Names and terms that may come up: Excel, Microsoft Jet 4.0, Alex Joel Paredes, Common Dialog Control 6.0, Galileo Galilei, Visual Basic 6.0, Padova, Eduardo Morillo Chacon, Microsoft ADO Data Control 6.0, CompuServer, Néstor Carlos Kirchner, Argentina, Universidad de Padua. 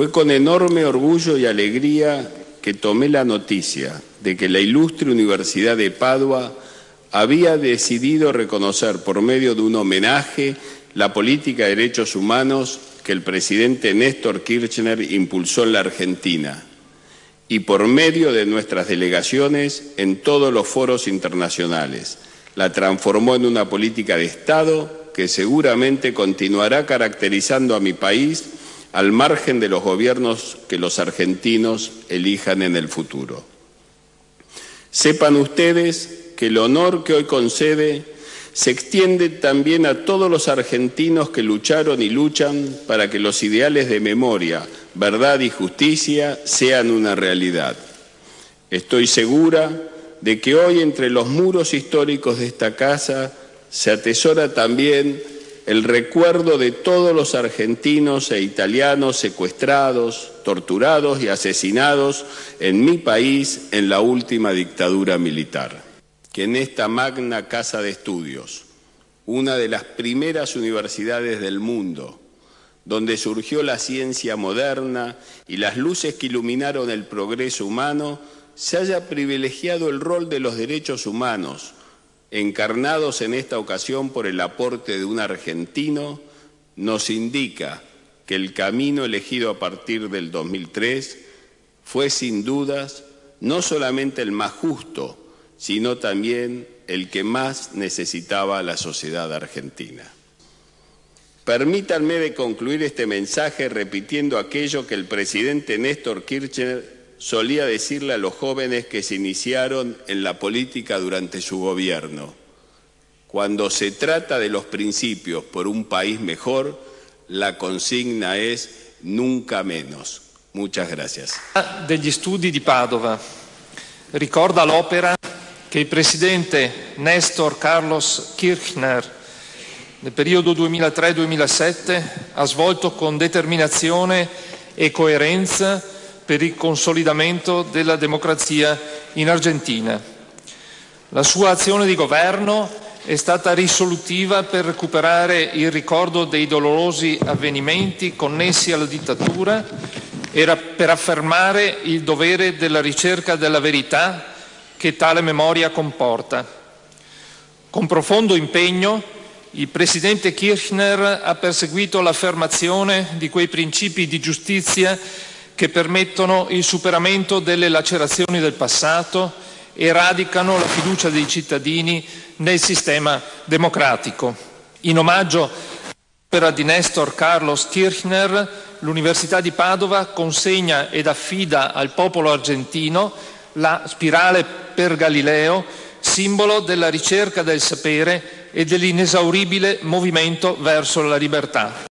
Fue con enorme orgullo y alegría que tomé la noticia de que la ilustre Universidad de Padua había decidido reconocer por medio de un homenaje la política de derechos humanos que el presidente Néstor Kirchner impulsó en la Argentina y por medio de nuestras delegaciones en todos los foros internacionales. La transformó en una política de Estado que seguramente continuará caracterizando a mi país al margen de los gobiernos que los argentinos elijan en el futuro. Sepan ustedes que el honor que hoy concede se extiende también a todos los argentinos que lucharon y luchan para que los ideales de memoria, verdad y justicia sean una realidad. Estoy segura de que hoy entre los muros históricos de esta casa se atesora también el recuerdo de todos los argentinos e italianos secuestrados, torturados y asesinados en mi país en la última dictadura militar. Que en esta magna casa de estudios, una de las primeras universidades del mundo, donde surgió la ciencia moderna y las luces que iluminaron el progreso humano, se haya privilegiado el rol de los derechos humanos, encarnados en esta ocasión por el aporte de un argentino, nos indica que el camino elegido a partir del 2003 fue sin dudas no solamente el más justo, sino también el que más necesitaba la sociedad argentina. Permítanme de concluir este mensaje repitiendo aquello que el presidente Néstor Kirchner solía decirle a los jóvenes que se iniciaron en la política durante su gobierno. Cuando se trata de los principios por un país mejor, la consigna es nunca menos. Muchas gracias. Degli Studi di Padova ricorda l'opera che il presidente Néstor Carlos Kirchner nel periodo 2003-2007 ha svolto con determinazione e coerenza per il consolidamento della democrazia in Argentina. La sua azione di governo è stata risolutiva per recuperare il ricordo dei dolorosi avvenimenti connessi alla dittatura e per affermare il dovere della ricerca della verità che tale memoria comporta. Con profondo impegno, il presidente Kirchner ha perseguito l'affermazione di quei principi di giustizia che permettono il superamento delle lacerazioni del passato e radicano la fiducia dei cittadini nel sistema democratico. In omaggio all'opera di Néstor Carlos Kirchner, l'Università di Padova consegna ed affida al popolo argentino la spirale per Galileo, simbolo della ricerca del sapere e dell'inesauribile movimento verso la libertà.